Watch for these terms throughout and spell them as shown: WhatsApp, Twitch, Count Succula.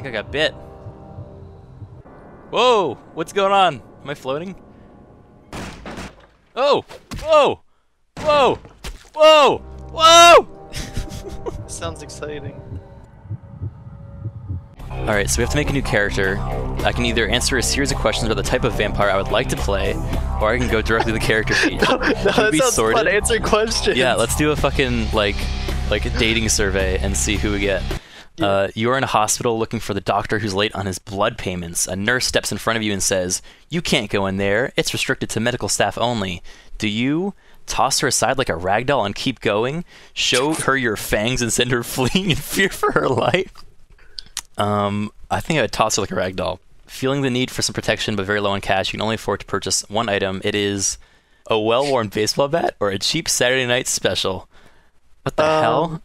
think I got bit. Whoa! What's going on? Am I floating? Oh! Whoa! Whoa! Whoa! Whoa! Sounds exciting. Alright, so we have to make a new character. I can either answer a series of questions about the type of vampire I would like to play, or I can go directly to the character sheet. No, that sounds fun, answering questions. Yeah, let's do a fucking, like a dating survey and see who we get. Yeah. You are in a hospital looking for the doctor who's late on his blood payments. A nurse steps in front of you and says, "You can't go in there. It's restricted to medical staff only." Do you toss her aside like a rag doll and keep going? Show her your fangs and send her fleeing in fear for her life? I think I would toss her like a rag doll. Feeling the need for some protection but very low on cash, you can only afford to purchase one item. It is a well-worn baseball bat or a cheap Saturday night special. What the hell?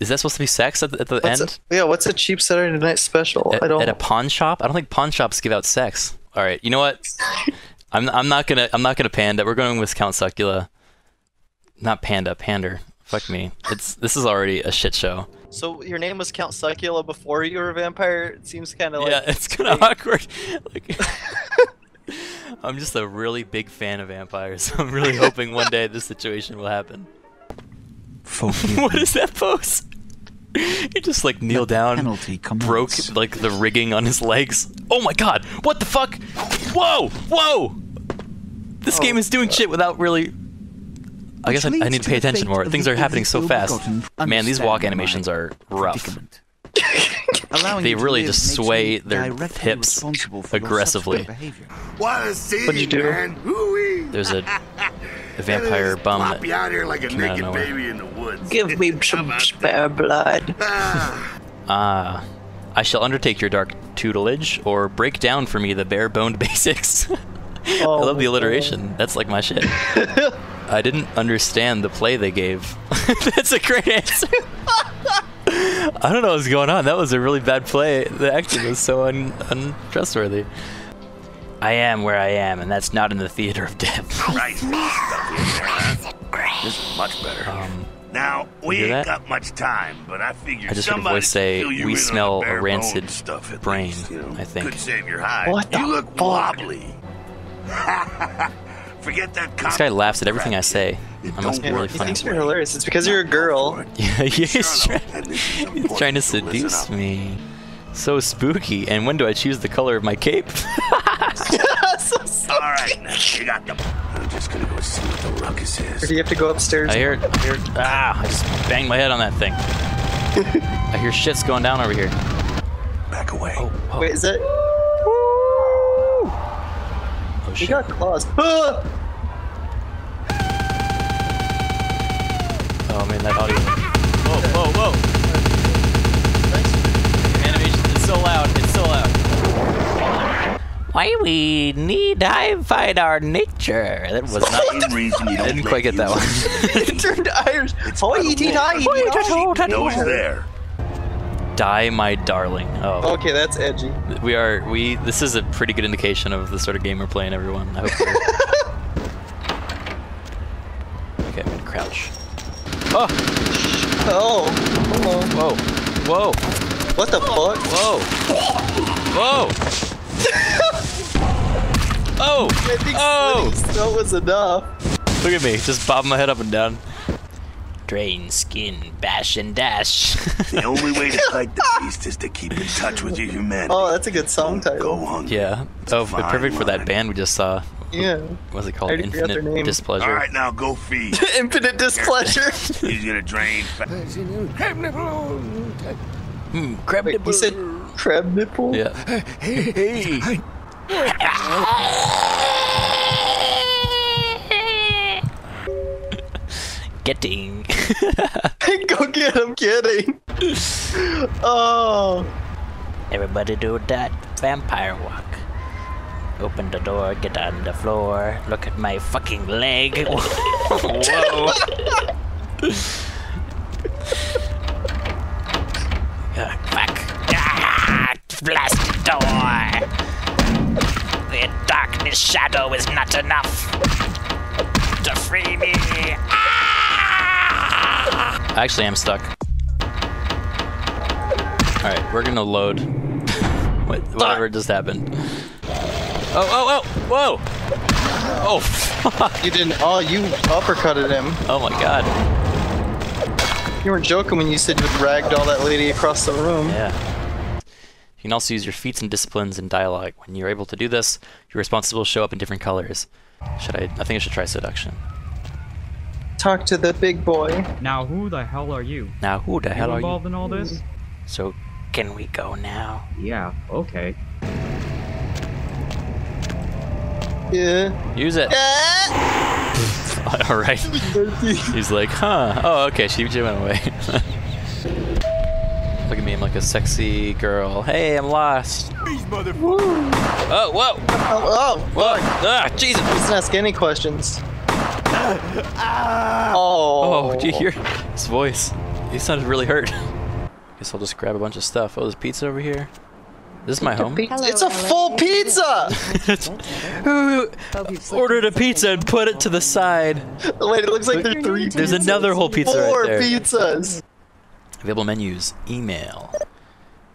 Is that supposed to be sex at the end? Yeah, what's a cheap Saturday night special? At a pawn shop? I don't think pawn shops give out sex. All right, you know what? I'm not gonna panda. We're going with Count Succula. Not panda, pander. Fuck me. This is already a shit show. So your name was Count Succula before you were a vampire? It seems kind of like... Yeah, it's kind of awkward. Like, I'm just a really big fan of vampires. So I'm really hoping one day this situation will happen. What is that pose? He just like kneel down, broke like the rigging on his legs. Oh my god! What the fuck? Whoa! Whoa! This game is doing shit without really... I guess I need to pay attention more. Things are happening so fast. Man, these walk animations are rough. They really just sway their hips aggressively. What'd you do? There's a vampire bum that came out of nowhere. Give me some spare blood. I shall undertake your dark tutelage, or break down for me the bare-boned basics. I love the alliteration. That's like my shit. I didn't understand the play they gave. That's a great answer. I don't know what's going on. That was a really bad play. The acting was so untrustworthy. I am where I am, and that's not in the theater of death. Right. This is much better. Now, we ain't got much time, but I figured I just heard a voice say, "We smell a rancid brain," I think. Could save your hide. What the fuck? You look wobbly. Forget that. This guy laughs at everything I say. I must be really funny. He thinks you're hilarious. It's because you're a girl. Yeah, he's trying to seduce me. So spooky. And when do I choose the color of my cape? So all right, now you got them. I'm just gonna go see what the ruckus is. Or do you have to go upstairs? I hear. Ah! I just banged my head on that thing. I hear shit's going down over here. Back away. Oh. Wait, is that? She got claws. Oh man, that audio. Whoa, whoa, whoa. The animation is so loud. It's so loud. Why we need to fight our nature. That was not the reason you don't. I didn't quite get that one. It turned Irish. It's there. Die, my darling. Oh. Okay, that's edgy. This is a pretty good indication of the sort of game we're playing, everyone. I hope. Okay, I'm gonna crouch. Oh. Oh. Hello. Whoa. Whoa. What the fuck? Whoa. Whoa. Oh. I think that was enough. Look at me, just bobbing my head up and down. Drain, skin, bash, and dash. The only way to fight the beast is to keep in touch with your humanity. Oh, that's a good song title. Go on. Yeah. Oh, perfect for that band we just saw. Yeah. What's it called? Infinite Displeasure. All right, now go feed. Infinite Displeasure. He's gonna drain. Crab nipple. Crab nipple. You said crab nipple. Yeah. Hey. Getting. Go get him, kidding. Oh. Everybody do that vampire walk. Open the door, get on the floor. Look at my fucking leg. Whoa. Fuck. Ah, blast the door. The darkness shadow is not enough to free me. Ah! I actually am stuck. Alright, we're gonna load. Whatever just happened. Oh, oh, oh! Whoa! Oh, fuck! You didn't. Oh, you uppercutted him. Oh my god. You were joking when you said you ragged all that lady across the room. Yeah. You can also use your feats and disciplines in dialogue. When you're able to do this, your responses will show up in different colors. Should I think I should try seduction. Talk to the big boy. Now who the hell are you? Now who the hell are you? Involved in all this? So can we go now? Yeah, okay. Yeah. Use it. Yeah. All right. He's like, huh? Oh, okay. She went away. Look at me. I'm like a sexy girl. Hey, I'm lost. Woo. Oh, whoa. Oh, whoa. Ah, Jesus. Let's ask any questions. Oh. Oh, do you hear his voice? He sounded really hurt. Guess I'll just grab a bunch of stuff. Oh, there's pizza over here. This is my home. Hello, it's a full pizza! Who ordered a pizza and put it to the side? Wait, it looks like there are three pizzas. There's another whole pizza right there. 4 pizzas! Available menus. Email.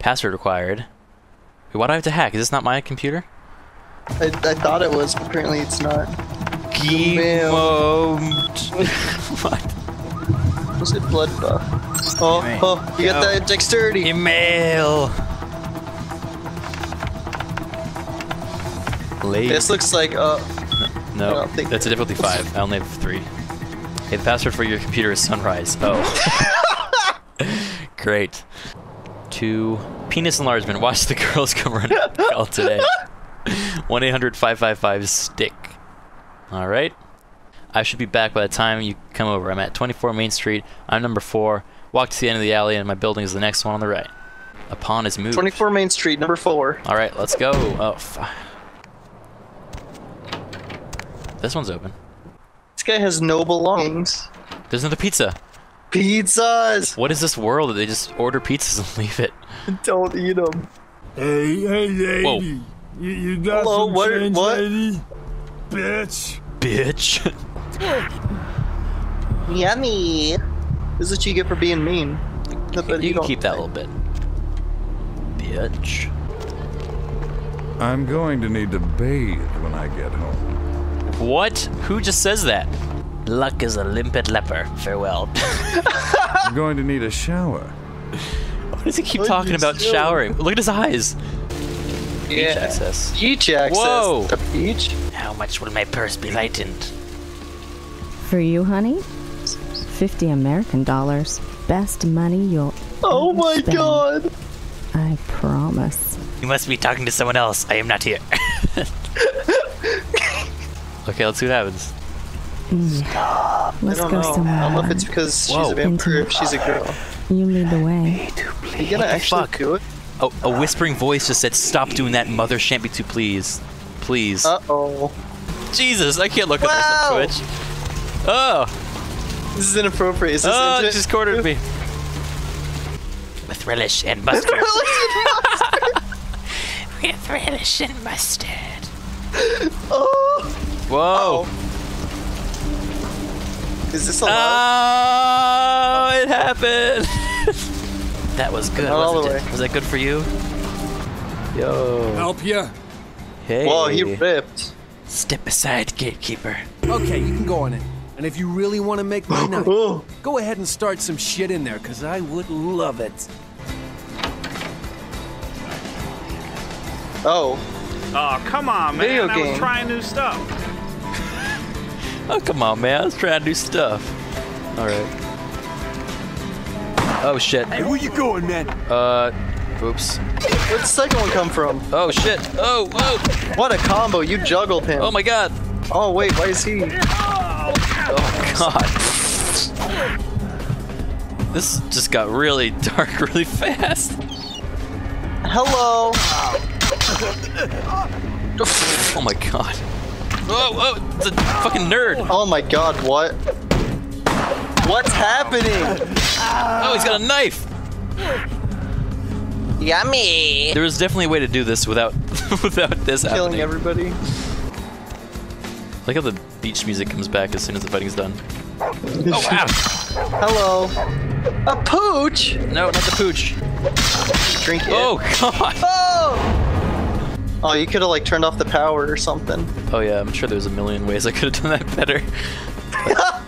Password required. Wait, why do I have to hack? Is this not my computer? I thought it was, but apparently it's not. What? Was it blood buff? Oh, oh, you got that dexterity. Email. Late. This looks like no, that's a difficulty 5. I only have 3. Hey, the password for your computer is sunrise. Oh, great. 2 penis enlargement. Watch the girls come run all today. 1-800-555-STICK. All right. I should be back by the time you come over. I'm at 24 Main Street. I'm number 4. Walk to the end of the alley, and my building is the next one on the right. A pawn is moved. 24 Main Street, number 4. All right, let's go. Oh. This one's open. This guy has no belongings. There's another pizza. Pizzas! What is this world that they just order pizzas and leave it? Don't eat them. Hey, hey, lady. Whoa. You got hello, some change, what? Lady? Bitch. Bitch. Yummy. This is what you get for being mean. You can keep that little bit. Bitch. I'm going to need to bathe when I get home. What? Who just says that? Luck is a limpet leper. Farewell. I'm going to need a shower. Why does he keep talking about showering? Look at his eyes. Yeah. Beach access. Beach access. Whoa. The beach? How much will my purse be lightened? For you, honey? $50 American. Best money you'll oh my spend. God. I promise. You must be talking to someone else. I am not here. Okay, let's see what happens. Stop. Let's I don't go know. Somewhere. I don't know if it's because whoa. She's a vampire or if she's a girl. You lead the way. Are you gonna actually do it? Oh, a whispering voice just said, "Stop doing that, mother. Shan't be too please, please." Uh oh. Jesus, I can't look at this on Twitch. Oh. This is inappropriate. Is this oh, it just cornered me. With relish and mustard. With relish and mustard. Oh. Whoa! Uh-oh. Is this a low? Oh, it happened! That was good, wasn't it? Was that good for you? Yo. Help ya? Hey. Whoa, he ripped. Step aside, gatekeeper. Okay, you can go on it. And if you really want to make my night, go ahead and start some shit in there, because I would love it. Oh. Oh, come on, man. Video game. I was trying new stuff. Oh, come on, man. I was trying to do stuff. All right. Oh, shit. Hey, where you going, man? Oops. Where'd the second one come from? Oh, shit. Oh, whoa. What a combo. You juggled him. Oh, my God. Oh, wait. Why is he? Oh, God. This just got really dark really fast. Hello. Oh, my God. Whoa, whoa, it's a fucking nerd. Oh my god, what? What's happening? Oh, he's got a knife. Yummy. There was definitely a way to do this without this killing happening. Everybody. I like how the beach music comes back as soon as the fighting's done. Oh, wow. Hello. A pooch? No, not the pooch. Drink it. Oh, God. Oh! Oh, you could have, like, turned off the power or something. Oh, yeah, I'm sure there's a million ways I could have done that better.